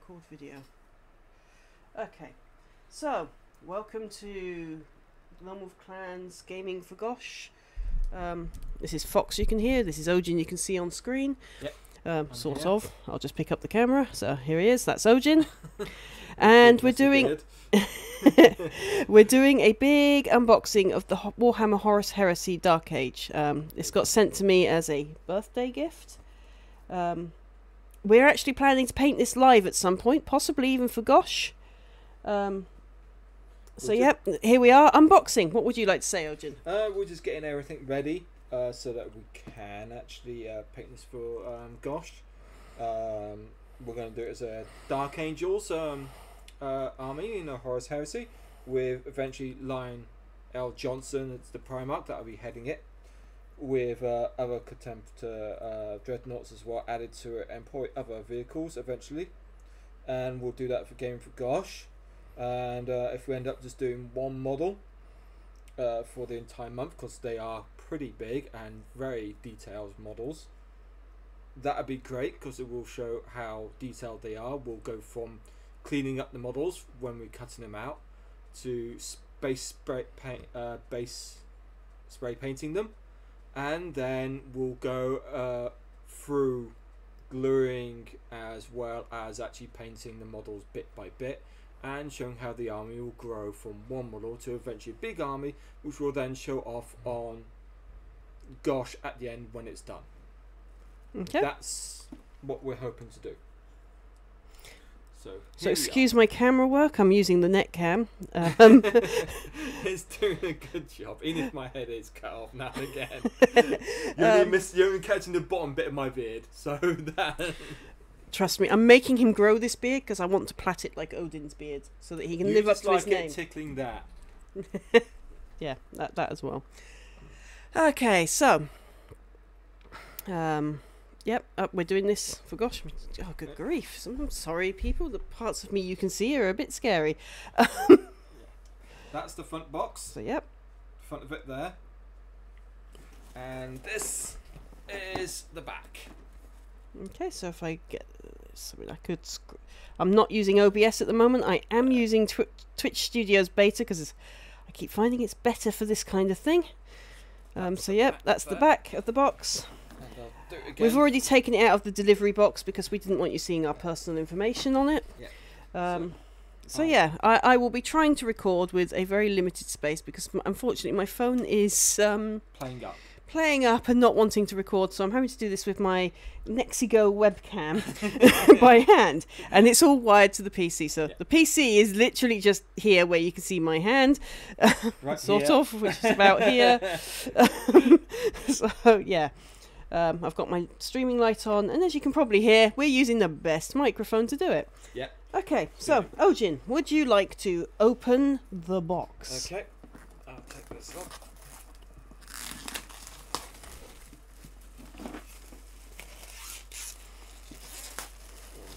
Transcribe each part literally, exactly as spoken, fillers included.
record video. Okay, so welcome to Lone Wolf Clan's Gaming for Gosh. Um, this is Fox, you can hear. This is Ojin, you can see on screen. Yep. Um, sort here. of. I'll just pick up the camera. So here he is. That's Ojin. And we're doing we're doing a big unboxing of the Warhammer Horus Heresy Dark Age. Um, it's got sent to me as a birthday gift. Um, we're actually planning to paint this live at some point, possibly even for Gosh. Um, so would yep, you... here we are unboxing. What would you like to say, Ojin? Uh, we're just getting everything ready. Uh, so that we can actually uh, paint this for um, Gosh. Um, we're going to do it as a Dark Angels um, uh, army in a Horus Heresy, with eventually Lion El'Jonson, it's the Primarch that will be heading it, with uh, other Contemptor uh, dreadnoughts as well added to it, and probably other vehicles eventually. And we'll do that for Game for Gosh. And uh, if we end up just doing one model uh, for the entire month, because they are pretty big and very detailed models, that would be great, because it will show how detailed they are. We'll go from cleaning up the models when we're cutting them out to space spray paint, uh, base spray painting them, and then we'll go uh, through gluing as well as actually painting the models bit by bit, and showing how the army will grow from one model to eventually a big army, which will then show off on Gosh at the end when it's done. Okay, that's what we're hoping to do. So, so excuse my camera work, I'm using the net cam. Um. It's doing a good job, even if my head is cut off now and again. You're, um, only miss, you're only catching the bottom bit of my beard, so that... Trust me, I'm making him grow this beard because I want to plait it like Odin's beard, so that he can you live up to like his it name. Tickling that. Yeah, that, that as well. Okay, so, um, yep, uh, we're doing this for Gosh. Oh, good grief. I'm sorry, people. The parts of me you can see are a bit scary. That's the front box. So, yep. Front of it there. And this is the back. Okay, so if I get something I could... I'm not using O B S at the moment. I am using Twi Twitch Studios beta, because I keep finding it's better for this kind of thing. Um, so yep, that's the back of the box. We've already taken it out of the delivery box because we didn't want you seeing our personal information on it. Yeah. Um, so, so yeah, I, I will be trying to record with a very limited space because unfortunately my phone is um, playing up. playing up and not wanting to record, so I'm having to do this with my Nexigo webcam by hand, and it's all wired to the P C, so yeah. The P C is literally just here where you can see my hand, right sort here. of, which is about here. Um, so yeah, um, I've got my streaming light on, and as you can probably hear, we're using the best microphone to do it. Yeah. Okay, so Ojin, would you like to open the box? Okay, I'll take this off.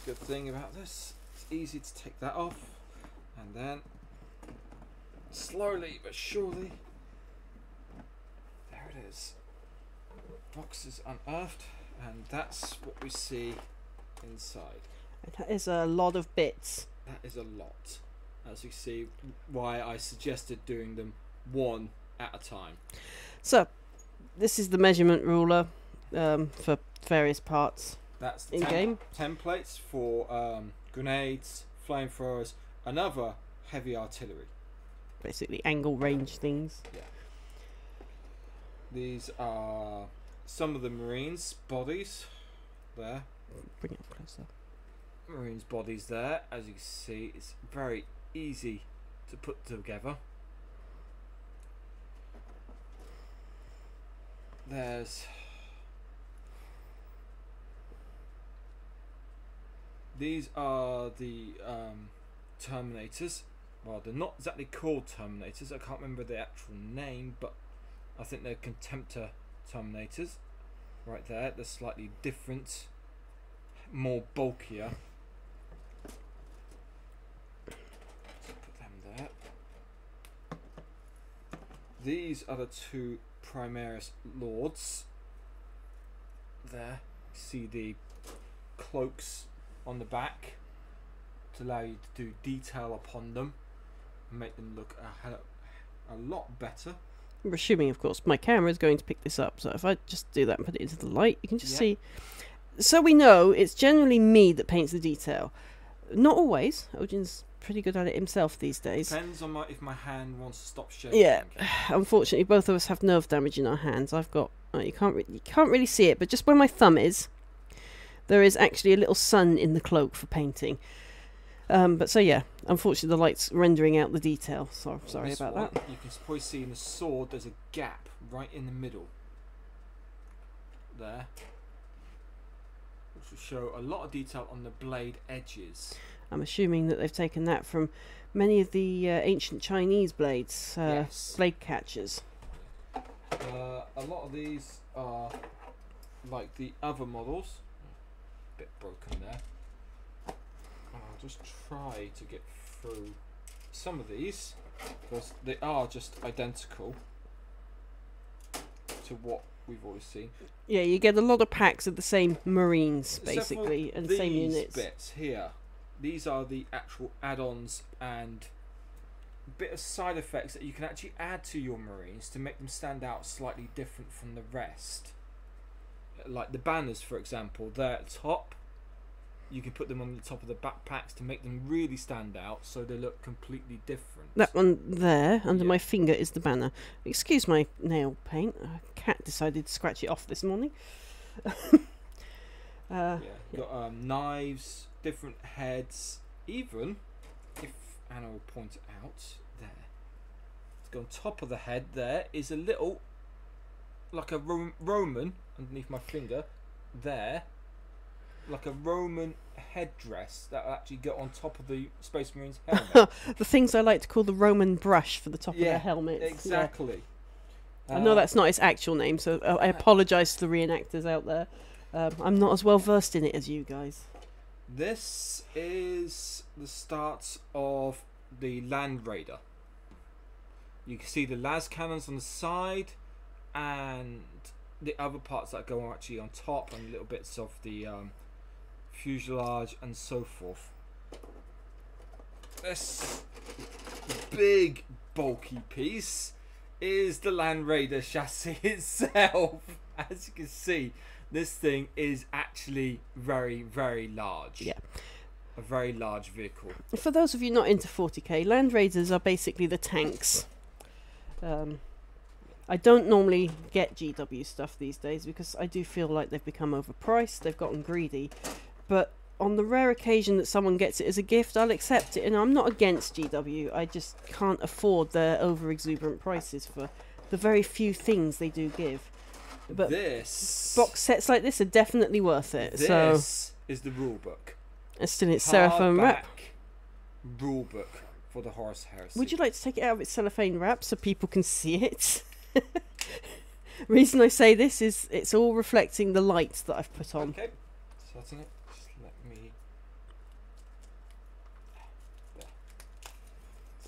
Good thing about this, it's easy to take that off, and then slowly but surely, there it is. Box is unearthed, and that's what we see inside. That is a lot of bits. That is a lot. As you see, why I suggested doing them one at a time. So, this is the measurement ruler um, for various parts. That's the tem templates for um, grenades, flamethrowers, and other heavy artillery. Basically angle range things. Yeah. These are some of the Marines' bodies there. Bring it up closer. Marines' bodies there. As you can see, it's very easy to put together. There's... These are the um, Terminators. Well, they're not exactly called Terminators. I can't remember the actual name, but I think they're Contemptor Terminators. Right there, they're slightly different, more bulkier. Let's put them there. These are the two Primaris Lords. There, see the cloaks on the back, to allow you to do detail upon them and make them look a, a lot better. We're assuming, of course, my camera is going to pick this up, so if I just do that and put it into the light, you can just yeah. see. So we know it's generally me that paints the detail. Not always. Odin's pretty good at it himself these days. Depends on my, if my hand wants to stop shaking. Yeah, unfortunately, both of us have nerve damage in our hands. I've got... Oh, you can't re you can't really see it, but just where my thumb is, there is actually a little sun in the cloak for painting. Um, but so yeah, unfortunately the light's rendering out the detail, so I'm sorry about that. You can probably see in the sword there's a gap right in the middle there, which will show a lot of detail on the blade edges. I'm assuming that they've taken that from many of the uh, ancient Chinese blades, uh, yes. blade catchers. Uh, a lot of these are like the other models, a bit broken there. I'll just try to get through some of these because they are just identical to what we've always seen. Yeah, you get a lot of packs of the same Marines basically and same units. These bits here, these are the actual add-ons and a bit of side effects that you can actually add to your Marines to make them stand out slightly different from the rest. Like the banners, for example, they're at the top. You can put them on the top of the backpacks to make them really stand out, so they look completely different. That one there, under yeah. my finger, is the banner. Excuse my nail paint. A cat decided to scratch it off this morning. uh, yeah, you've got um, knives, different heads. Even, if Anna will point it out, there. It's got on top of the head there is a little, like a Ro Roman, underneath my finger, there. Like a Roman headdress that I actually got on top of the Space Marine's helmet. The things I like to call the Roman brush for the top yeah, of their helmets. Exactly. Yeah. Uh, I know that's not its actual name, so I apologise to the reenactors out there. Um, I'm not as well versed in it as you guys. This is the start of the Land Raider. You can see the las cannons on the side and the other parts that go actually on top and little bits of the... Um, fuselage and so forth. This big bulky piece is the Land Raider chassis itself. As you can see, this thing is actually very, very large. Yeah. A very large vehicle. For those of you not into forty K, Land Raiders are basically the tanks. Um, I don't normally get G W stuff these days because I do feel like they've become overpriced, they've gotten greedy. But on the rare occasion that someone gets it as a gift, I'll accept it. And I'm not against G W. I just can't afford their over-exuberant prices for the very few things they do give. But this box sets like this are definitely worth it. This so is the rule book. It's still in its cellophane wrap. Rule book for the Horus Heresy. Would you like to take it out of its cellophane wrap so people can see it? Reason I say this is it's all reflecting the light that I've put on. Okay, so that's it.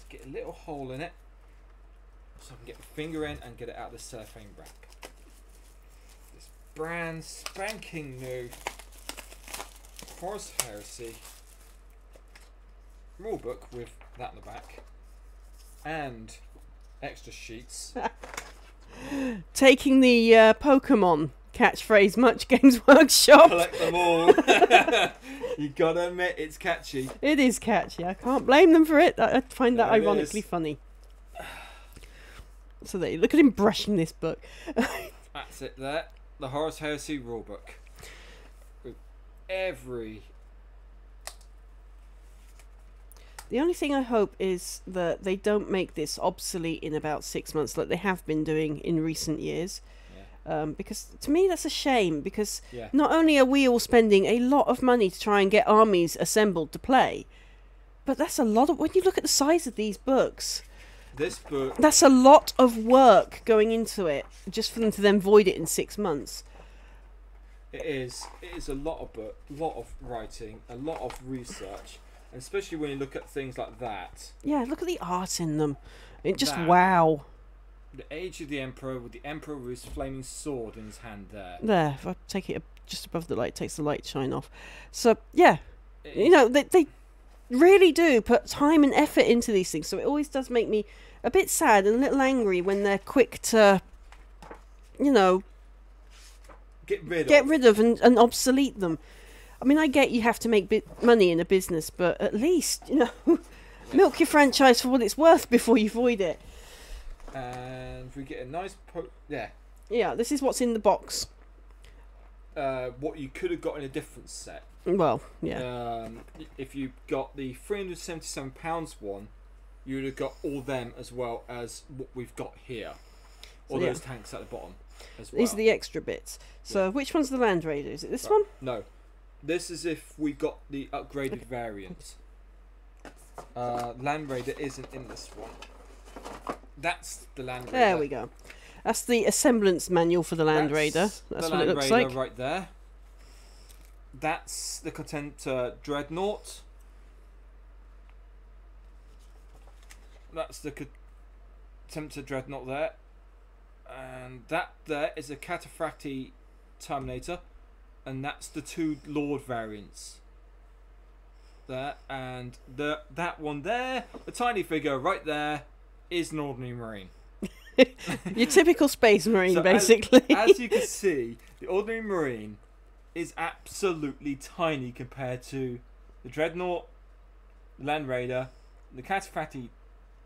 Get a little hole in it so I can get my finger in and get it out of the cellophane wrap. This brand spanking new Horus Heresy rule book with that in the back and extra sheets. Taking the uh, Pokemon catchphrase much, Games Workshop. Collect them all. You gotta admit, it's catchy. It is catchy. I can't blame them for it. I find that there ironically funny. So there you look at him brushing this book. That's it there. The Horus Heresy rulebook. With every... The only thing I hope is that they don't make this obsolete in about six months like they have been doing in recent years. Um, because to me that's a shame because yeah. not only are we all spending a lot of money to try and get armies assembled to play, but that's a lot of, when you look at the size of these books, this book that's a lot of work going into it just for them to then void it in six months. It is, it is a lot of book, a lot of writing, a lot of research, and especially when you look at things like that. Yeah, look at the art in them. It just that. Wow. The Age of the Emperor, with the Emperor with his flaming sword in his hand there. There, if I take it just above the light, it takes the light shine off. So, yeah. It you know, they, they really do put time and effort into these things, so it always does make me a bit sad and a little angry when they're quick to, you know, get rid of, get rid of and, and obsolete them. I mean, I get you have to make bit money in a business, but at least, you know, milk your franchise for what it's worth before you void it. And we get a nice po yeah yeah this is what's in the box, uh what you could have got in a different set. Well, yeah, um if you got the three hundred seventy-seven pounds one, you would have got all them as well as what we've got here, all so, yeah. those tanks at the bottom as well. These are the extra bits. So yeah. Which one's the Land Raider? Is it this right. one? No, this is if we got the upgraded okay. variant. Uh land Raider isn't in this one. That's the Land Raider. There we go. That's the assemblance manual for the Land Raider. That's what it looks like. Right there. That's the Contemptor Dreadnought. That's the Contemptor Dreadnought there. And that there is a Cataphractii Terminator. And that's the two Lord variants. There. And the that one there, the tiny figure right there, is an ordinary Marine. Your typical space Marine, so basically. As, as you can see, the ordinary Marine is absolutely tiny compared to the Dreadnought, the Land Raider, the Cataphractii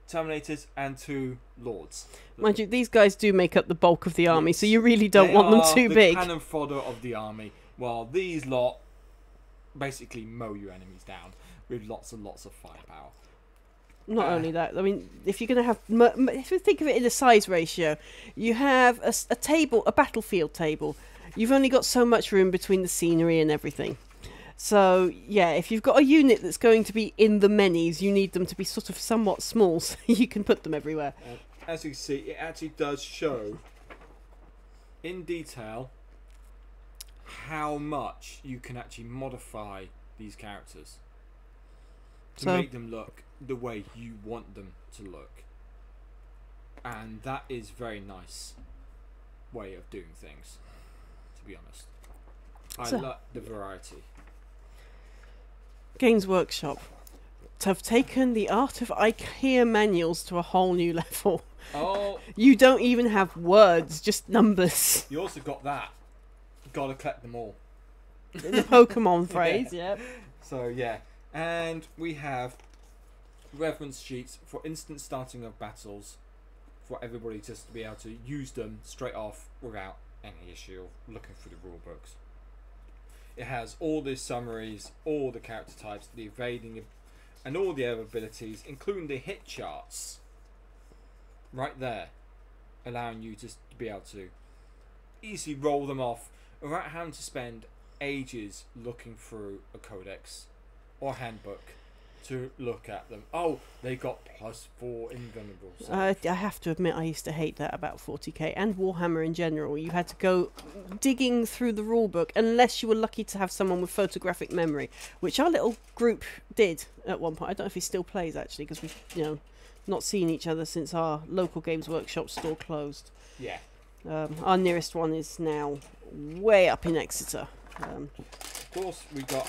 Terminators, and two Lords. Mind you, these guys do make up the bulk of the army, so you really don't want them too big. They are the cannon fodder of the army, while these lot basically mow your enemies down with lots and lots of firepower. Not only that, I mean, if you're going to have, if you think of it in a size ratio, you have a, a table, a battlefield table. You've only got so much room between the scenery and everything. So, yeah, if you've got a unit that's going to be in the menus, you need them to be sort of somewhat small so you can put them everywhere. Uh, as you can see, it actually does show in detail how much you can actually modify these characters to so, make them look the way you want them to look, and that is very nice way of doing things, to be honest. I so, like the variety. Games Workshop to have taken the art of IKEA manuals to a whole new level. Oh, you don't even have words, just numbers. You also got that, gotta collect them all, the Pokemon phrase. Yeah, yep. So yeah, and we have reference sheets for instant starting of battles for everybody just to be able to use them straight off without any issue of looking through the rule books. It has all the summaries, all the character types, the evading and all the other abilities, including the hit charts right there, allowing you just to be able to easily roll them off without having to spend ages looking through a codex or handbook to look at them. Oh, they got plus four invulnerable. Uh, I have to admit, I used to hate that about forty K and Warhammer in general. You had to go digging through the rulebook unless you were lucky to have someone with photographic memory, which our little group did at one point. I don't know if he still plays, actually, because we've, you know, not seen each other since our local Games Workshop store closed. Yeah. Um, our nearest one is now way up in Exeter. Um, of course, we got...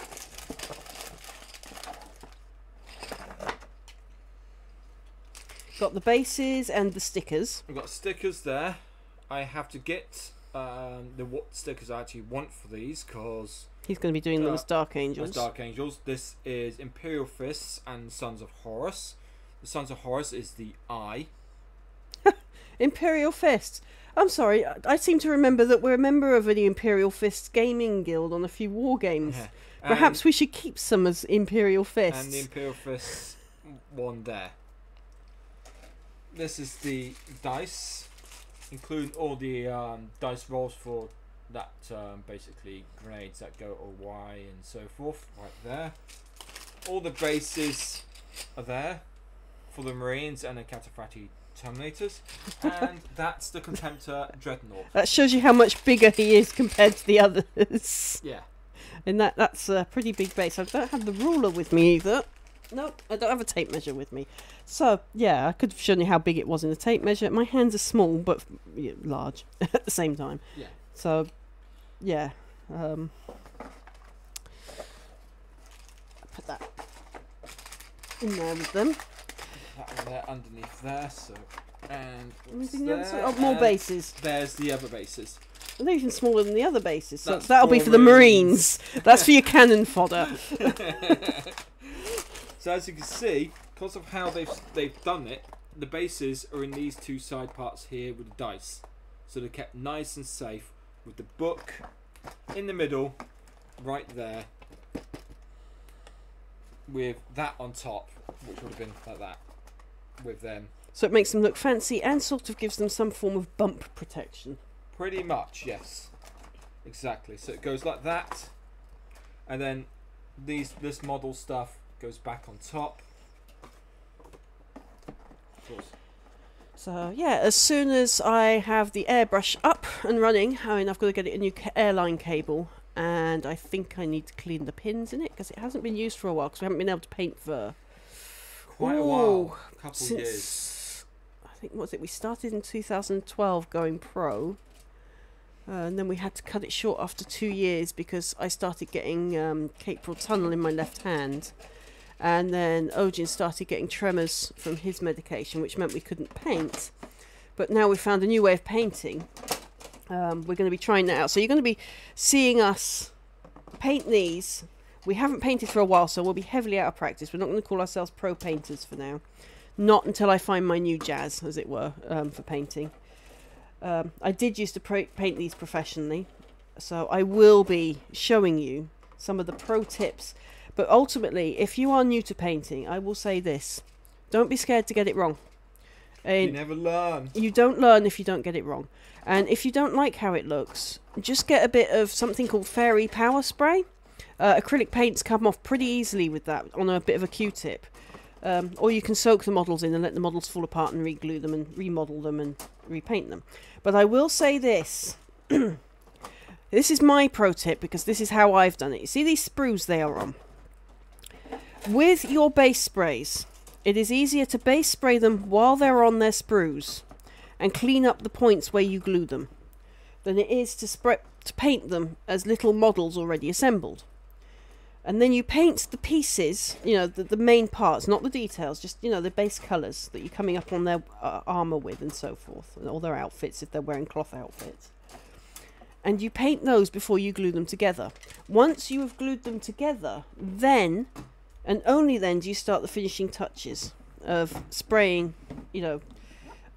Got the bases and the stickers. We've got stickers there. I have to get um, the what stickers I actually want for these, because he's going to be doing uh, those Dark Angels. Those Dark Angels. This is Imperial Fists and Sons of Horus. The Sons of Horus is the eye. Imperial Fists. I'm sorry, I, I seem to remember that we're a member of the Imperial Fists gaming guild on a few war games. Yeah. Perhaps we should keep some as Imperial Fists. And the Imperial Fists one there. This is the dice, including all the um, dice rolls for that, um, basically grenades that go awry and so forth, right there. All the bases are there for the Marines and the Cataphractii Terminators, and that's the Contemptor Dreadnought. That shows you how much bigger he is compared to the others. Yeah. And that that's a pretty big base. I don't have the ruler with me either. Nope, I don't have a tape measure with me. So, yeah, I could have shown you how big it was in the tape measure. My hands are small, but large at the same time. Yeah. So, yeah. Um, put that in there with them. That one there underneath there, so and anything there? Else? Oh, more and bases. There's the other bases. And they're even smaller than the other bases, so that's that'll be for the Marines. That's for your cannon fodder. So as you can see, because of how they've they've done it, the bases are in these two side parts here with the dice. So they're kept nice and safe with the book in the middle, right there, with that on top, which would have been like that with them. So it makes them look fancy and sort of gives them some form of bump protection. Pretty much, yes, exactly. So it goes like that, and then these this model stuff goes back on top. Of course. So yeah, as soon as I have the airbrush up and running, I mean, I've got to get it a new airline cable, and I think I need to clean the pins in it because it hasn't been used for a while because we haven't been able to paint for quite a while, a couple since, years. I think what was it? We started in two thousand twelve going pro. Uh, and then we had to cut it short after two years because I started getting um, Caporal Tunnel in my left hand. And then Ojin started getting tremors from his medication, which meant we couldn't paint. But now we've found a new way of painting. Um, we're going to be trying that out. So you're going to be seeing us paint these. We haven't painted for a while, so we'll be heavily out of practice. We're not going to call ourselves pro painters for now. Not until I find my new jazz, as it were, um, for painting. Um, I did used to paint these professionally, so I will be showing you some of the pro tips. But ultimately, if you are new to painting, I will say this. Don't be scared to get it wrong. And you never learn. You don't learn if you don't get it wrong. And if you don't like how it looks, just get a bit of something called Fairy Power Spray. Uh, acrylic paints come off pretty easily with that on a bit of a Q-tip. Um, or you can soak the models in and let the models fall apart and re-glue them and remodel them and repaint them. But I will say this. This is my pro tip because this is how I've done it. You see these sprues they are on? With your base sprays, it is easier to base spray them while they're on their sprues and clean up the points where you glue them than it is to, spray, to paint them as little models already assembled. And then you paint the pieces, you know, the, the main parts, not the details, just, you know, the base colours that you're coming up on their uh, armour with and so forth, and all their outfits if they're wearing cloth outfits. And you paint those before you glue them together. Once you have glued them together, then... and only then do you start the finishing touches of spraying, you know,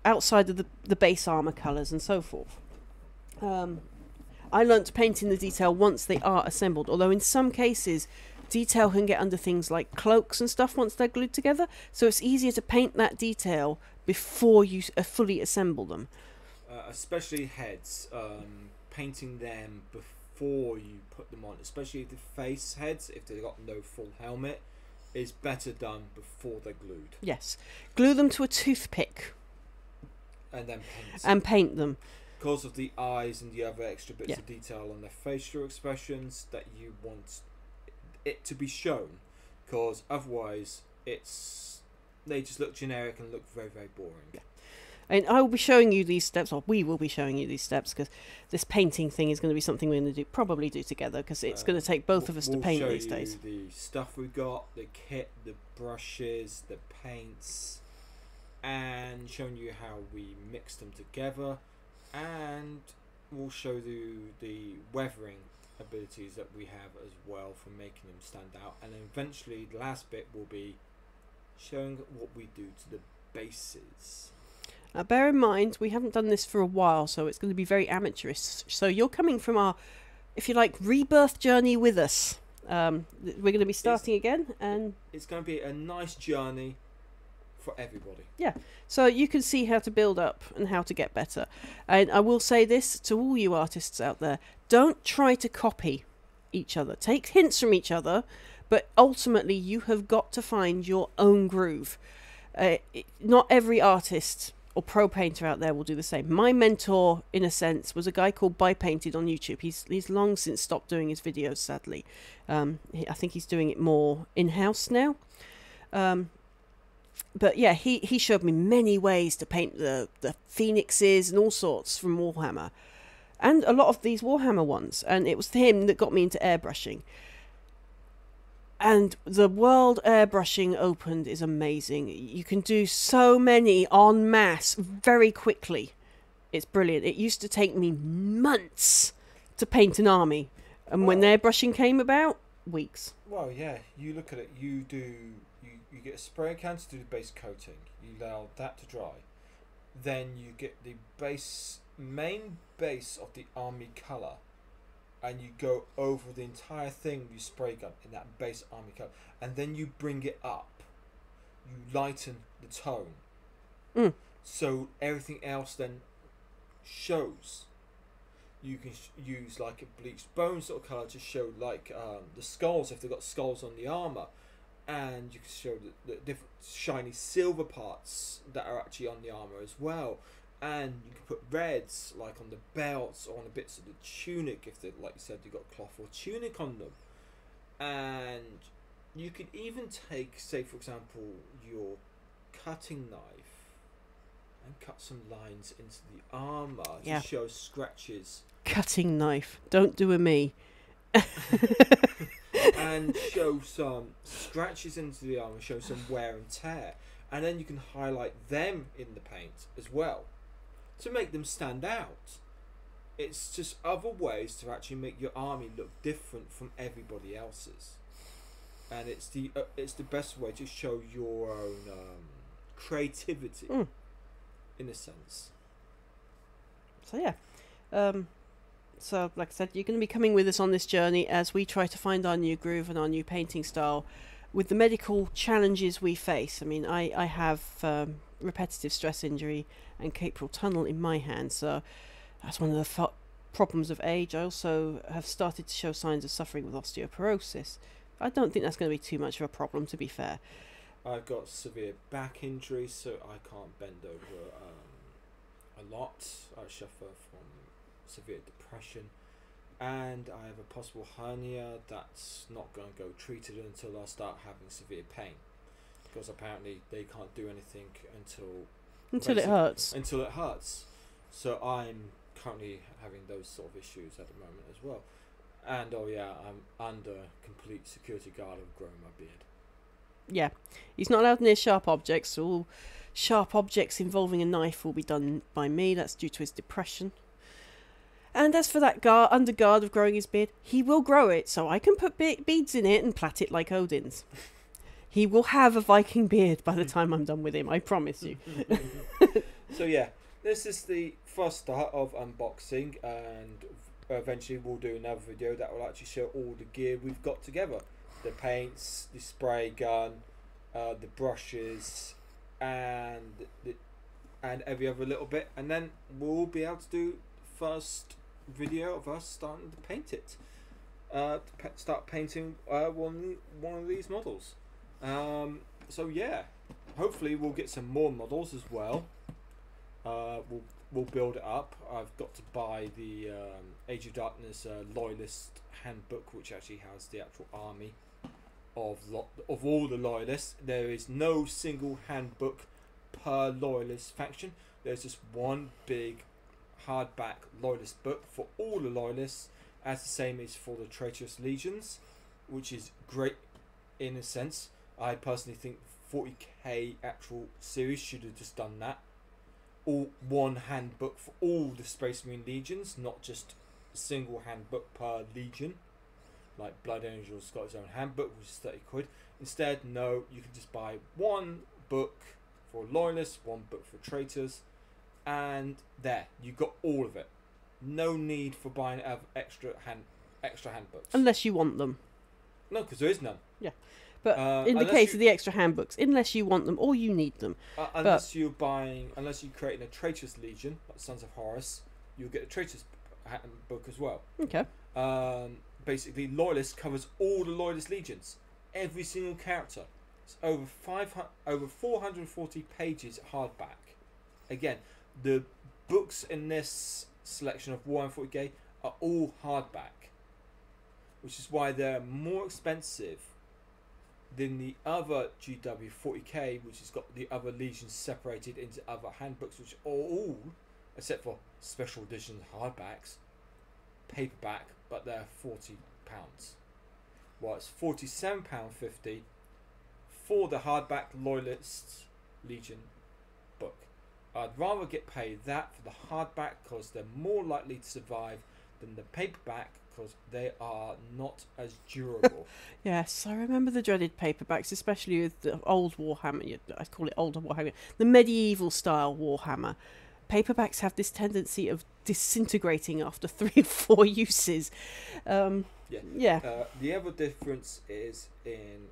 outside of the, the base armour colours and so forth. Um, I learnt to paint in the detail once they are assembled, although in some cases detail can get under things like cloaks and stuff once they're glued together, so it's easier to paint that detail before you fully assemble them. Uh, especially heads, um, painting them before you put them on, especially the face heads, if they've got no full helmet. Is better done before they're glued. Yes. Glue them to a toothpick. And then paint them. And paint them. Because of the eyes and the other extra bits yeah. of detail on their facial expressions that you want it to be shown. Because otherwise, it's they just look generic and look very, very boring. Yeah. And I will be showing you these steps, or we will be showing you these steps, because this painting thing is going to be something we're going to do, probably do together, because it's um, going to take both we'll, of us to we'll paint these you days. The stuff we got, the kit, the brushes, the paints, and showing you how we mix them together, and we'll show you the weathering abilities that we have as well for making them stand out, and then eventually the last bit will be showing what we do to the bases. Now, bear in mind, we haven't done this for a while, so it's going to be very amateurish. So you're coming from our, if you like, rebirth journey with us. Um, we're going to be starting it's, again. and It's going to be a nice journey for everybody. Yeah. So you can see how to build up and how to get better. And I will say this to all you artists out there. Don't try to copy each other. Take hints from each other, but ultimately you have got to find your own groove. Uh, it, not every artist... or pro painter out there will do the same. My mentor, in a sense, was a guy called BiPainted on YouTube. He's he's long since stopped doing his videos, sadly. Um, he, I think he's doing it more in-house now. Um, but yeah, he, he showed me many ways to paint the, the phoenixes and all sorts from Warhammer. And a lot of these Warhammer ones. And it was him that got me into airbrushing. And the world airbrushing opened is amazing. You can do so many en masse very quickly. It's brilliant. It used to take me months to paint an army. And well, when airbrushing came about, weeks. Well, yeah. You look at it. You do... You, you get a spray can to do the base coating. You allow that to dry. Then you get the base... main base of the army colour. And you go over the entire thing with your spray gun in that base army colour. And then you bring it up. You lighten the tone. Mm. So everything else then shows. You can sh use like a bleached bone sort of colour to show like um, the skulls, if they've got skulls on the armour. And you can show the, the different shiny silver parts that are actually on the armour as well. And you can put reds, like on the belts or on the bits of the tunic, if they, like you said, you've got cloth or tunic on them. And you could even take, say for example, your cutting knife and cut some lines into the armour yeah. to show scratches. Cutting knife, don't do a me. And show some scratches into the armour, show some wear and tear. And then you can highlight them in the paint as well, to make them stand out. It's just other ways to actually make your army look different from everybody else's, and it's the uh, it's the best way to show your own um, creativity, mm. in a sense. So yeah, um, so like I said, you're going to be coming with us on this journey as we try to find our new groove and our new painting style, with the medical challenges we face. I mean, I I have. Um, repetitive stress injury and capral tunnel in my hand, so that's one of the problems of age. I also have started to show signs of suffering with osteoporosis. I don't think that's going to be too much of a problem, to be fair. I've got severe back injury, so I can't bend over um, a lot. I suffer from severe depression, and I have a possible hernia that's not going to go treated until I start having severe pain. Because apparently they can't do anything until until it hurts. Until it hurts. So I'm currently having those sort of issues at the moment as well. And oh yeah, I'm under complete security guard of growing my beard. Yeah, he's not allowed near sharp objects. So all sharp objects involving a knife will be done by me. That's due to his depression. And as for that guard, under guard of growing his beard, he will grow it. So I can put be beads in it and plait it like Odin's. He will have a Viking beard by the time I'm done with him, I promise you. So yeah, this is the first start of unboxing, and eventually we'll do another video that will actually show all the gear we've got together. The paints, the spray gun, uh, the brushes, and the, and every other little bit. And then we'll be able to do the first video of us starting to paint it. Uh, to start painting uh, one, one of these models. Um, so yeah, hopefully we'll get some more models as well. Uh, we'll we'll build it up. I've got to buy the um, Age of Darkness uh, Loyalist Handbook, which actually has the actual army of lo of all the Loyalists. There is no single handbook per Loyalist faction. There's just one big hardback Loyalist book for all the Loyalists, as the same is for the Traitorous Legions, which is great in a sense. I personally think forty K actual series should have just done that. All one handbook for all the Space Marine Legions, not just a single handbook per Legion. Like Blood Angels got his own handbook, which is thirty quid. Instead, no, you can just buy one book for Loyalists, one book for Traitors, and there, you got all of it. No need for buying extra hand, extra handbooks. Unless you want them. No, because there is none. Yeah. But uh, in the case you, of the extra handbooks, unless you want them or you need them. Uh, unless but, you're buying, unless you're creating a Traitorous Legion, like Sons of Horus, you'll get a Traitorous book as well. Okay. Um, basically, Loyalist covers all the Loyalist Legions, every single character. It's over five hundred, over four hundred forty pages hardback. Again, the books in this selection of Warhammer forty K are all hardback, which is why they're more expensive than the other G W forty K, which has got the other legions separated into other handbooks, which are all, except for special edition hardbacks, paperback, but they're forty pounds. was forty-seven pounds fifty for the hardback Loyalists Legion book. I'd rather get paid that for the hardback because they're more likely to survive than the paperback because they are not as durable. Yes, I remember the dreaded paperbacks, especially with the old Warhammer. I call it older Warhammer, the medieval style Warhammer. Paperbacks have this tendency of disintegrating after three or four uses. Um, yeah. yeah. Uh, the other difference is in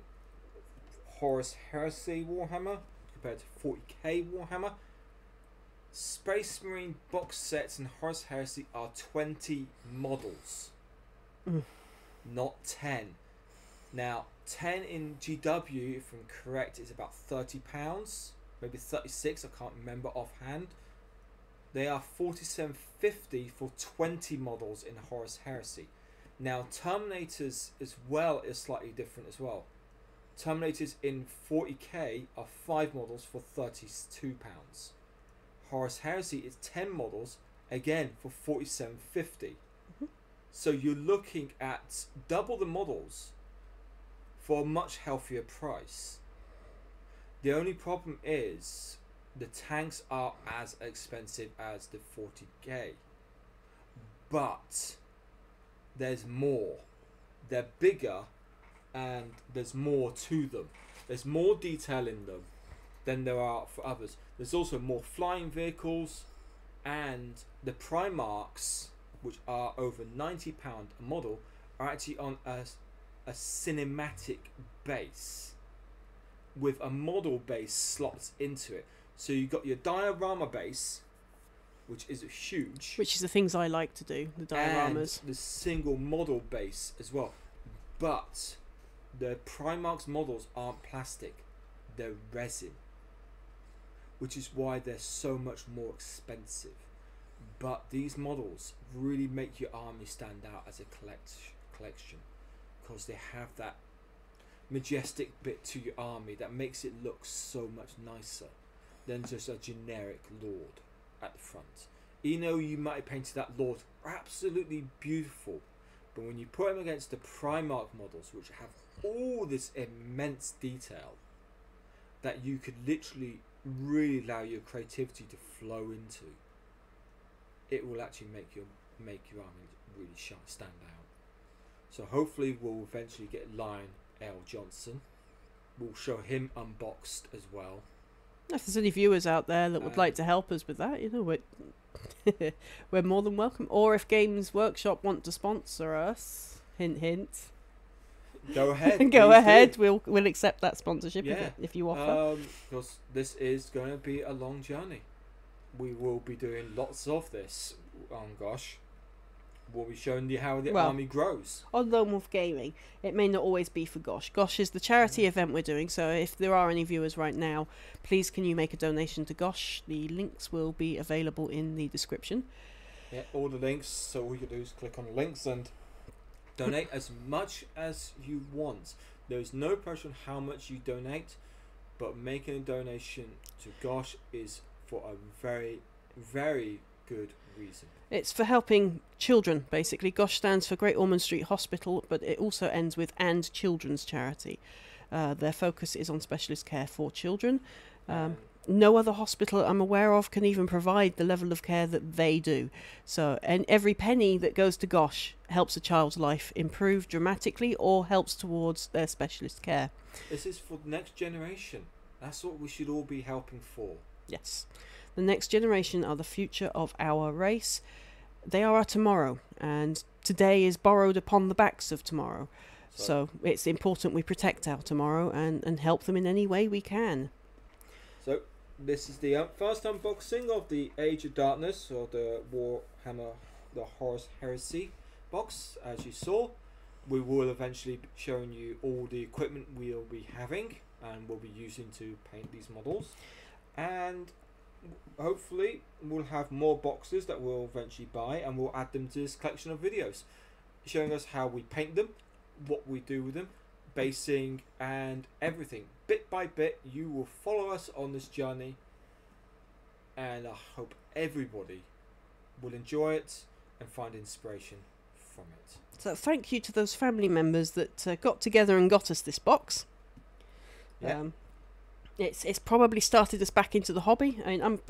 Horus Heresy Warhammer compared to forty K Warhammer. Space Marine box sets in Horus Heresy are twenty models, mm. not ten. Now, ten in G W, if I'm correct, is about thirty pounds, maybe thirty-six, I can't remember offhand. They are forty-seven fifty for twenty models in Horus Heresy. Now, Terminators as well is slightly different as well. Terminators in forty K are five models for thirty-two pounds. Horus Heresy is ten models, again for forty-seven fifty. Mm-hmm. So you're looking at double the models for a much healthier price. The only problem is the tanks are as expensive as the forty K. But there's more. They're bigger and there's more to them. There's more detail in them than there are for others. There's also more flying vehicles, and the Primarchs, which are over ninety pounds a model, are actually on a, a cinematic base with a model base slots into it. So you've got your diorama base, which is huge. Which is the things I like to do, the dioramas. And the single model base as well. But the Primarch's models aren't plastic, they're resin, which is why they're so much more expensive. But these models really make your army stand out as a collect collection because they have that majestic bit to your army that makes it look so much nicer than just a generic lord at the front. You know, you might have painted that lord absolutely beautiful, but when you put him against the Primarch models, which have all this immense detail that you could literally really allow your creativity to flow into, it will actually make your make your army really shine, stand out. So hopefully we'll eventually get Lion El'Jonson. We'll show him unboxed as well. If there's any viewers out there that would um, like to help us with that, you know, we're we're more than welcome. Or if Games Workshop want to sponsor us, hint hint. Go ahead. Go ahead. Do. We'll we'll accept that sponsorship, yeah. if, if you offer. Um, because this is going to be a long journey. We will be doing lots of this. Oh gosh, we'll be showing you how the well, army grows. On Lone Wolf Gaming, it may not always be for Gosh. Gosh is the charity mm-hmm. event we're doing. So if there are any viewers right now, please can you make a donation to Gosh? The links will be available in the description. Yeah, all the links. So all you do is click on the links and donate as much as you want. There's no pressure on how much you donate, but making a donation to Gosh is for a very, very good reason. It's for helping children, basically. Gosh stands for Great Ormond Street Hospital, but it also ends with and children's charity. Uh, their focus is on specialist care for children. Um, no other hospital I'm aware of can even provide the level of care that they do. So, and every penny that goes to Gosh helps a child's life improve dramatically or helps towards their specialist care. This is for the next generation. That's what we should all be helping for. Yes. The next generation are the future of our race. They are our tomorrow, and today is borrowed upon the backs of tomorrow. So, so it's important we protect our tomorrow and, and help them in any way we can. So this is the first unboxing of the Age of Darkness, or the Warhammer, the Horus Heresy box. As you saw, we will eventually be showing you all the equipment we'll be having and we'll be using to paint these models. And hopefully we'll have more boxes that we'll eventually buy, and we'll add them to this collection of videos, showing us how we paint them, what we do with them, basing and everything. Bit by bit, you will follow us on this journey, and I hope everybody will enjoy it and find inspiration from it. So thank you to those family members that uh, got together and got us this box. Yeah. Um, It's it's probably started us back into the hobby. I mean, I'm,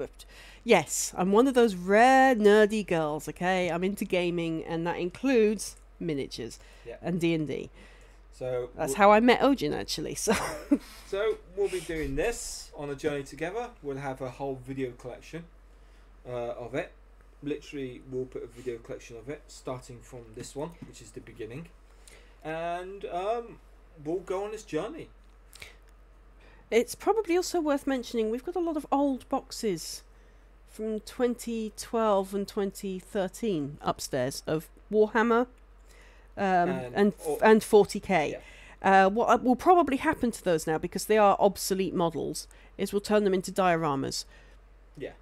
yes, I'm one of those rare nerdy girls. Okay, I'm into gaming, and that includes miniatures yeah. and D and D. So that's we'll, how I met Ojin, actually. So, so we'll be doing this on a journey together. We'll have a whole video collection uh, of it. Literally, we'll put a video collection of it, starting from this one, which is the beginning, and um, we'll go on this journey. It's probably also worth mentioning we've got a lot of old boxes from twenty twelve and twenty thirteen upstairs of Warhammer um, and and, or, and forty K. Yeah. Uh, what will probably happen to those now, because they are obsolete models, is we'll turn them into dioramas. Yeah,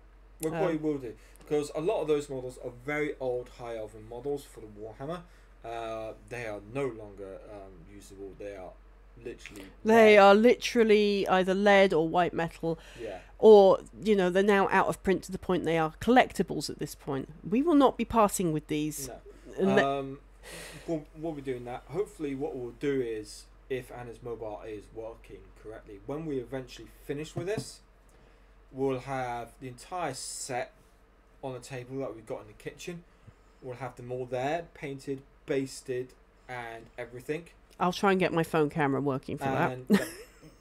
we um, will do, because a lot of those models are very old High Elven models for the Warhammer. Uh, they are no longer um, usable. They are literally they are literally either lead or white metal, yeah. or you know, they're now out of print to the point they are collectibles at this point. We will not be parting with these. No. um, we'll, we'll be doing that. Hopefully what we'll do is, if Anna's mobile is working correctly, when we eventually finish with this, we'll have the entire set on a table that we've got in the kitchen. We'll have them all there, painted, basted and everything. I'll try and get my phone camera working for and, that.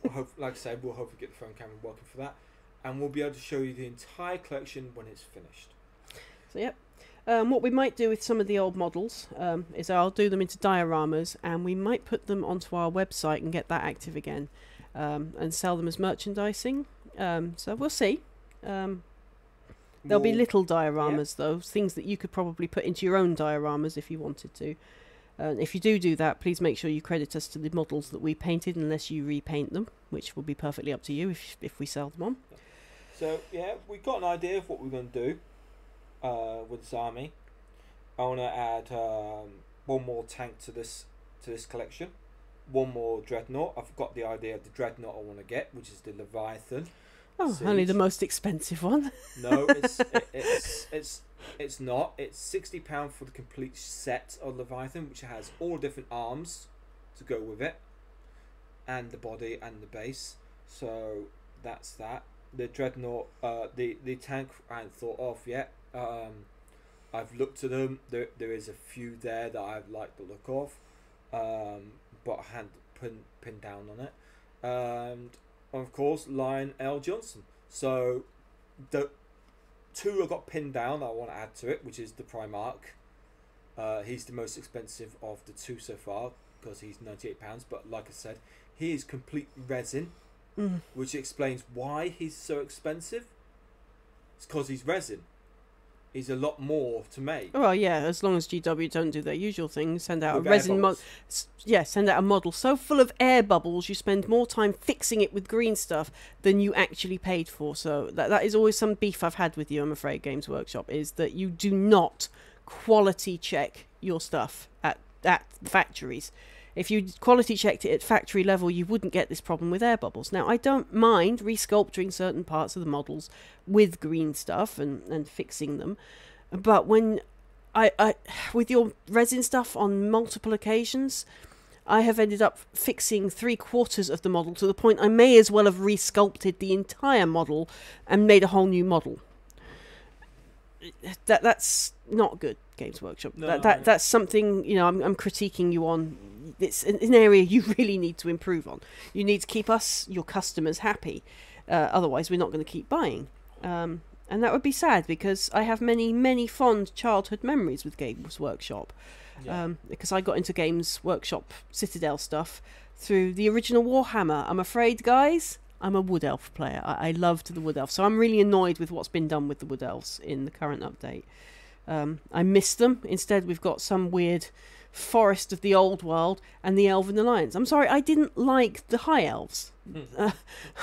We'll hope, like I said, we'll hopefully get the phone camera working for that. And we'll be able to show you the entire collection when it's finished. So, yep. Um, what we might do with some of the old models um, is I'll do them into dioramas, and we might put them onto our website and get that active again, um, and sell them as merchandising. Um, so we'll see. Um, there'll we'll, be little dioramas, yeah. though, things that you could probably put into your own dioramas if you wanted to. And uh, if you do do that, please make sure you credit us to the models that we painted, unless you repaint them, which will be perfectly up to you if, if we sell them on. So, yeah, we've got an idea of what we're going to do uh, with this army. I want to add um, one more tank to this to this collection, one more dreadnought. I've got the idea of the dreadnought I want to get, which is the Leviathan. Oh, so only the most expensive one. No, it's it, it's it's it's not. It's sixty pound for the complete set of Leviathan, which has all different arms to go with it, and the body and the base. So that's that. The dreadnought, uh, the the tank, I hadn't thought of yet. Um, I've looked at them. There there is a few there that I've liked the look of, um, but I hadn't pin pinned down on it. Um, Of course, Lion El'Jonson. So the two I got pinned down that I want to add to it, which is the Primarch. Uh, he's the most expensive of the two so far, because he's ninety-eight pounds. But like I said, he is complete resin, mm. which explains why he's so expensive. It's because he's resin. He's a lot more to make. Oh well, yeah, as long as G W don't do their usual thing, send out with a resin model. Yeah, send out a model so full of air bubbles, you spend more time fixing it with green stuff than you actually paid for. So that that is always some beef I've had with you, I'm afraid, Games Workshop, is that you do not quality check your stuff at at factories. If you quality checked it at factory level, you wouldn't get this problem with air bubbles. Now, I don't mind resculpturing certain parts of the models with green stuff and, and fixing them. But when I, I, with your resin stuff on multiple occasions, I have ended up fixing three quarters of the model to the point I may as well have resculpted the entire model and made a whole new model. That that's not good, Games Workshop. No, that that that's something, you know, I'm I'm critiquing you on. It's an, an area you really need to improve on. You need to keep us, your customers, happy. Uh, otherwise, we're not going to keep buying, um, and that would be sad, because I have many many fond childhood memories with Games Workshop, yeah. um, because I got into Games Workshop Citadel stuff through the original Warhammer. I'm afraid, guys. I'm a Wood Elf player. I, I loved the Wood Elf, so I'm really annoyed with what's been done with the Wood Elves in the current update. Um, I miss them. Instead, we've got some weird forest of the old world and the Elven Alliance. I'm sorry, I didn't like the High Elves. Mm. Uh,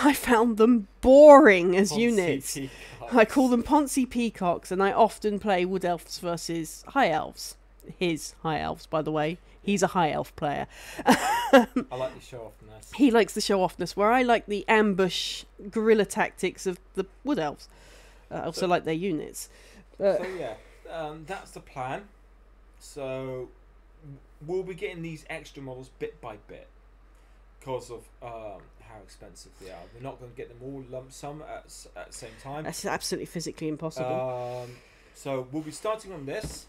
I found them boring as Poncy units. Peacocks. I call them Poncy Peacocks, and I often play Wood Elves versus High Elves. His High Elves, by the way. He's a High Elf player. I like the show-offness. He likes the show-offness, where I like the ambush guerrilla tactics of the Wood Elves. Uh, I also so, like their units. But... So, yeah, um, that's the plan. So we'll be getting these extra models bit by bit because of um, how expensive they are. We're not going to get them all lump sum at, at the same time. That's absolutely physically impossible. Um, so we'll be starting on this.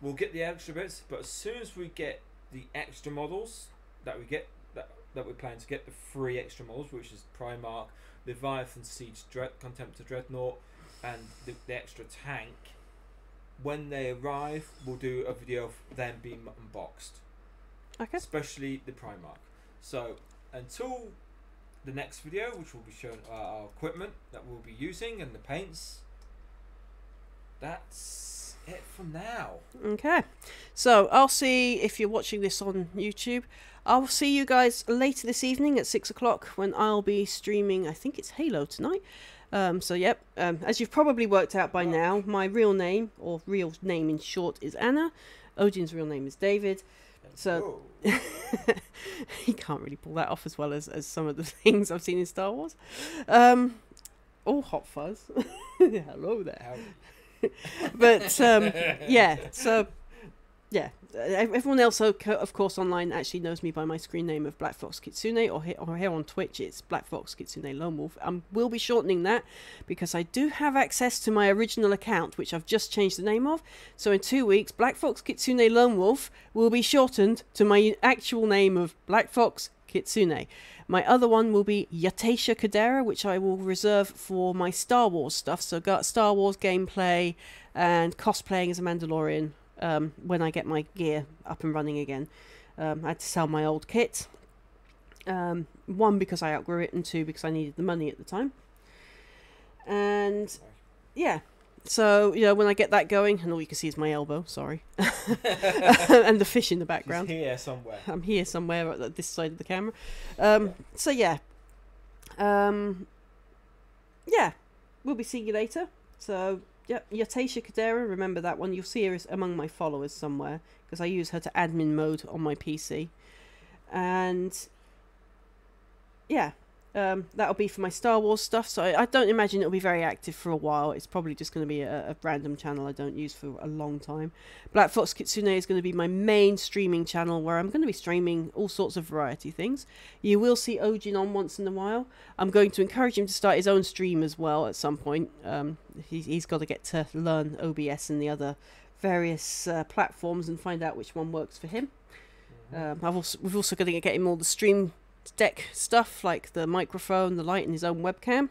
We'll get the extra bits, but as soon as we get the extra models that we get, that, that we plan to get, the three extra models, which is Primarch, Leviathan, Siege, Dread, Contemptor, Dreadnought, and the, the extra tank, when they arrive, we'll do a video of them being unboxed. Okay. Especially the Primarch. So until the next video, which will be showing our equipment that we'll be using and the paints, that's it for now. Okay. So I'll see, if you're watching this on YouTube, I'll see you guys later this evening at six o'clock when I'll be streaming, I think it's Halo tonight. Um, so yep, um, as you've probably worked out by now, my real name, or real name in short, is Anna. Odin's real name is David. So he can't really pull that off as well as, as some of the things I've seen in Star Wars. Um, oh, hot fuzz. Hello there. But um, yeah, so yeah, everyone else of course online actually knows me by my screen name of Black Fox Kitsune, or here, or here on Twitch it's Black Fox Kitsune Lone Wolf. I will be shortening that because I do have access to my original account, which I've just changed the name of. So in two weeks Black Fox Kitsune Lone Wolf will be shortened to my actual name of Black Fox Kitsune. My other one will be Yatasha Kadera, which I will reserve for my Star Wars stuff, so got Star Wars gameplay and cosplaying as a Mandalorian um, when I get my gear up and running again. Um, I had to sell my old kit, um, one because I outgrew it and two because I needed the money at the time. And yeah, so you know, when I get that going, and all you can see is my elbow, sorry, and the fish in the background. She's here somewhere. I'm here somewhere at this side of the camera. Um, yeah. So yeah, um, yeah, we'll be seeing you later. So yeah, Yatasha Kadera, remember that one. You'll see her among my followers somewhere because I use her to admin mode on my P C, and yeah. Um, that'll be for my Star Wars stuff, so I, I don't imagine it'll be very active for a while. It's probably just going to be a, a random channel I don't use for a long time. Black Fox Kitsune is going to be my main streaming channel where I'm going to be streaming all sorts of variety things. You will see Ojin on once in a while. I'm going to encourage him to start his own stream as well at some point. Um, he's, he's got to get to learn O B S and the other various uh, platforms and find out which one works for him. Mm-hmm. um, I've also, we've also got to get him all the stream deck stuff, like the microphone, the light, and his own webcam.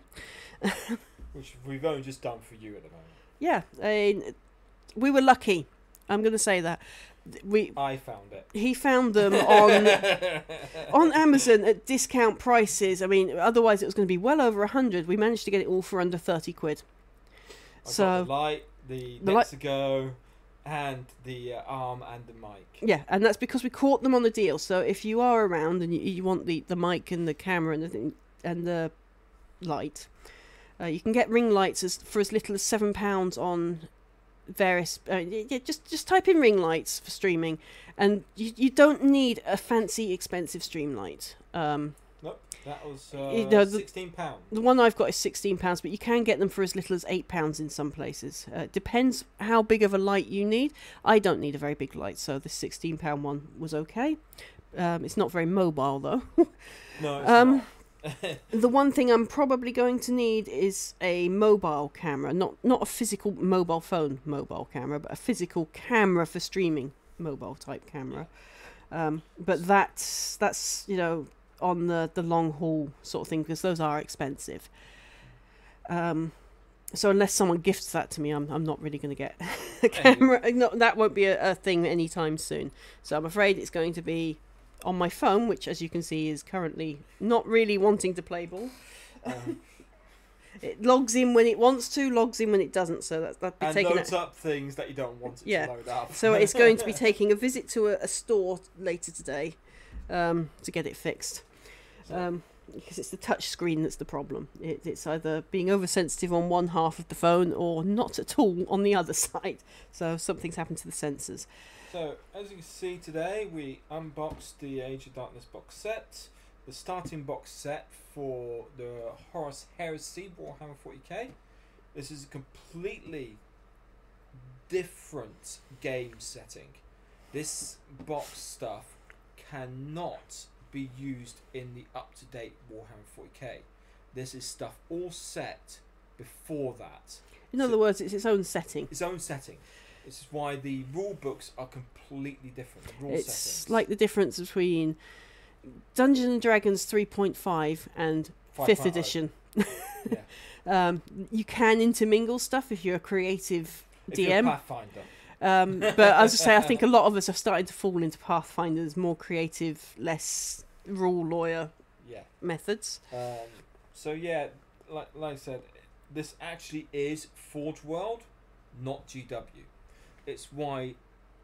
Which we've only just done for you at the moment. Yeah, I, we were lucky. I'm going to say that. We, I found it. He found them on on Amazon at discount prices. I mean, otherwise it was going to be well over a hundred. We managed to get it all for under thirty quid. I so got the light, the, the Nexigo, and the uh, arm and the mic. Yeah, and that's because we caught them on the deal. So if you are around and you, you want the, the mic and the camera and the, thing, and the light, uh, you can get ring lights as, for as little as seven pounds on various... Uh, yeah, just, just type in ring lights for streaming. And you, you don't need a fancy, expensive stream light. Um, nope, that was uh, you know, the, sixteen pounds. The one I've got is sixteen pounds, but you can get them for as little as eight pounds in some places. Uh, it depends how big of a light you need. I don't need a very big light, so the sixteen pound one was okay. Um, it's not very mobile, though. No, it's um, not. The one thing I'm probably going to need is a mobile camera. Not, not a physical mobile phone mobile camera, but a physical camera for streaming, mobile-type camera. Um, but that's, that's, you know... on the the long haul sort of thing, because those are expensive. Um so unless someone gifts that to me, i'm, I'm not really going to get a camera. Anyway. No, that won't be a, a thing anytime soon, so I'm afraid it's going to be on my phone, which as you can see is currently not really wanting to play ball. Um, it logs in when it wants to, logs in when it doesn't, so that, that'd be and taking loads up things that you don't want it yeah. to load up. So it's going to be taking a visit to a, a store later today um to get it fixed, um because it's the touch screen that's the problem. It, it's either being oversensitive on one half of the phone or not at all on the other side, so something's happened to the sensors. So as you can see today, we unboxed the Age of Darkness box set, the starting box set for the Horus Heresy Warhammer forty K. This is a completely different game setting. This box stuff cannot be used in the up-to-date Warhammer forty K. This is stuff all set before that. In other so, words, it's its own setting. Its own setting. This is why the rule books are completely different. The rule it's settings. Like the difference between Dungeons and Dragons three point five and fifth edition. Yeah. Um, you can intermingle stuff if you're a creative if D M. You're a Pathfinder. Um, but as I say, I think a lot of us have started to fall into Pathfinders, more creative, less rule lawyer yeah. methods. Um, so yeah, like, like I said, this actually is Forge World, not G W. It's why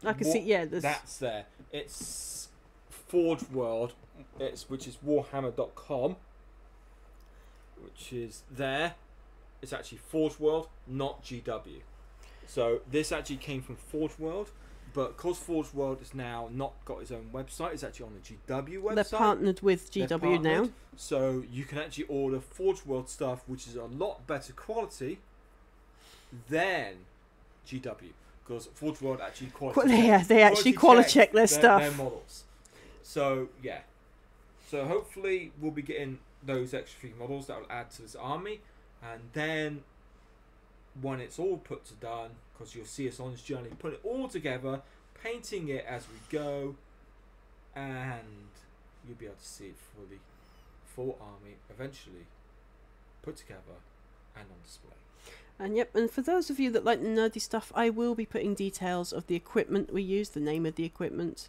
I can see yeah, there's... that's there. It's Forge World, it's which is warhammer dot com, which is there. It's actually Forge World, not G W. So this actually came from Forge World, but because Forge World has now not got its own website, it's actually on the G W website. They're partnered with G W partnered, now. So you can actually order Forge World stuff, which is a lot better quality than G W, because Forge World actually quality well, yeah, they actually quality check, quality check their stuff. Their models. So yeah. So hopefully we'll be getting those extra few models that will add to this army, and then when it's all put to done, because you'll see us on this journey, put it all together, painting it as we go, and you'll be able to see it for the full army eventually put together and on display. And yep, and for those of you that like the nerdy stuff, I will be putting details of the equipment we use, the name of the equipment,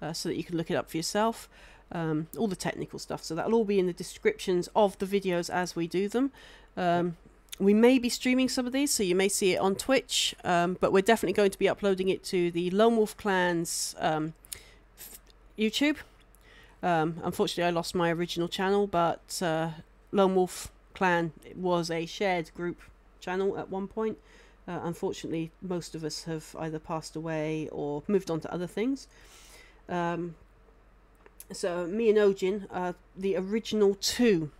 uh, so that you can look it up for yourself. Um, all the technical stuff, so that'll all be in the descriptions of the videos as we do them. Um, we may be streaming some of these, so you may see it on Twitch, um, but we're definitely going to be uploading it to the Lone Wolf Clan's um, YouTube. Um, unfortunately, I lost my original channel, but uh, Lone Wolf Clan was a shared group channel at one point. Uh, unfortunately, most of us have either passed away or moved on to other things. Um, So me and Ojin are the original two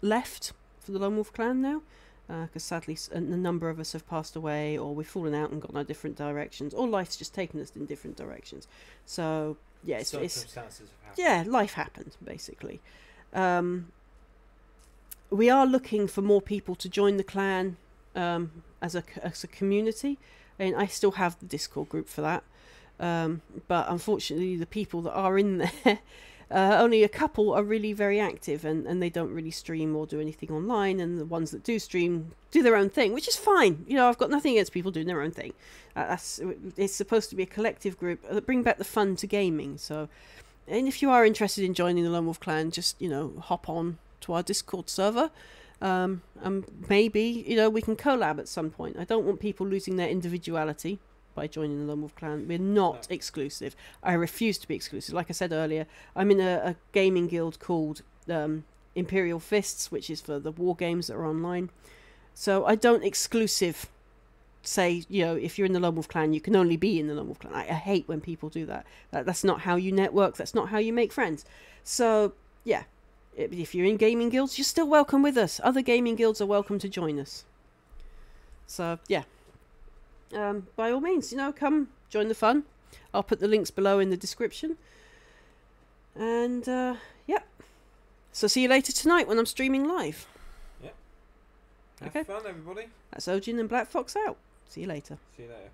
left for the Lone Wolf Clan now, because uh, sadly a number of us have passed away, or we've fallen out and gone our different directions, or life's just taken us in different directions. So yeah, it's, it's yeah, life happened basically. Um, we are looking for more people to join the clan um, as a as a community, and I still have the Discord group for that. Um, but unfortunately the people that are in there, uh, only a couple are really very active, and, and they don't really stream or do anything online, and the ones that do stream do their own thing, which is fine. You know, I've got nothing against people doing their own thing. Uh, that's, it's supposed to be a collective group that bring back the fun to gaming. So, and if you are interested in joining the Lone Wolf Clan, just, you know, hop on to our Discord server. Um, and maybe, you know, we can collab at some point. I don't want people losing their individuality by joining the Lone Wolf Clan. We're not no. exclusive. I refuse to be exclusive. Like I said earlier, I'm in a, a gaming guild called um, Imperial Fists, which is for the war games that are online. So I don't exclusive say, you know, if you're in the Lone Wolf Clan, you can only be in the Lone Wolf Clan. I, I hate when people do that. that. That's not how you network. That's not how you make friends. So yeah, if you're in gaming guilds, you're still welcome with us. Other gaming guilds are welcome to join us. So yeah. Um, by all means, you know, come join the fun. I'll put the links below in the description. And, uh, yep. Yeah. So see you later tonight when I'm streaming live. Yep. Yeah. Have okay. fun, everybody. That's Ojin and Black Fox out. See you later. See you later.